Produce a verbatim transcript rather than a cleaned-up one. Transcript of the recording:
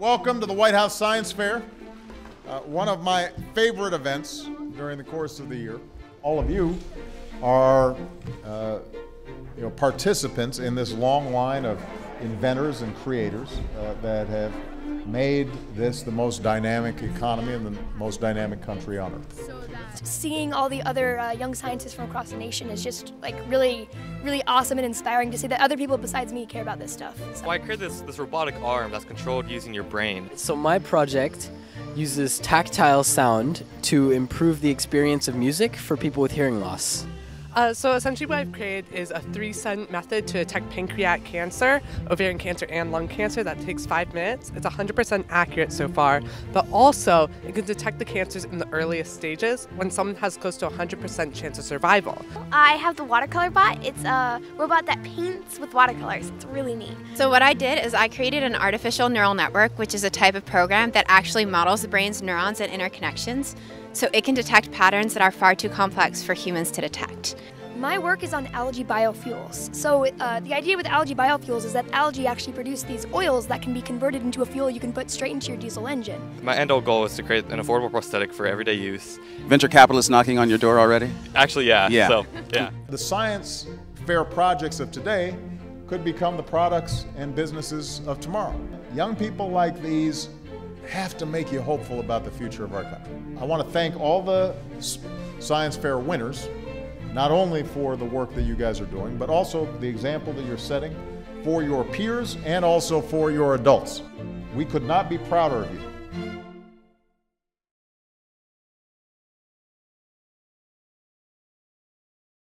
Welcome to the White House Science Fair, uh, one of my favorite events during the course of the year. All of you are uh, you know, participants in this long line of inventors and creators uh, that have made this the most dynamic economy and the most dynamic country on earth. So that seeing all the other uh, young scientists from across the nation is just like really, really awesome and inspiring to see that other people besides me care about this stuff. So. Well, I created this, this robotic arm that's controlled using your brain. So my project uses tactile sound to improve the experience of music for people with hearing loss. Uh, so essentially what I've created is a three-step method to detect pancreatic cancer, ovarian cancer, and lung cancer that takes five minutes. It's one hundred percent accurate so far, but also it can detect the cancers in the earliest stages when someone has close to one hundred percent chance of survival. I have the watercolor bot. It's a robot that paints with watercolors. It's really neat. So what I did is I created an artificial neural network, which is a type of program that actually models the brain's neurons and interconnections, so it can detect patterns that are far too complex for humans to detect. My work is on algae biofuels. So uh, the idea with algae biofuels is that algae actually produce these oils that can be converted into a fuel you can put straight into your diesel engine. My end-all goal is to create an affordable prosthetic for everyday use. Venture capitalists knocking on your door already? Actually, yeah. yeah. So, yeah. The science fair projects of today could become the products and businesses of tomorrow. Young people like these have to make you hopeful about the future of our country. I want to thank all the Science Fair winners, not only for the work that you guys are doing, but also the example that you're setting for your peers and also for your adults. We could not be prouder of you.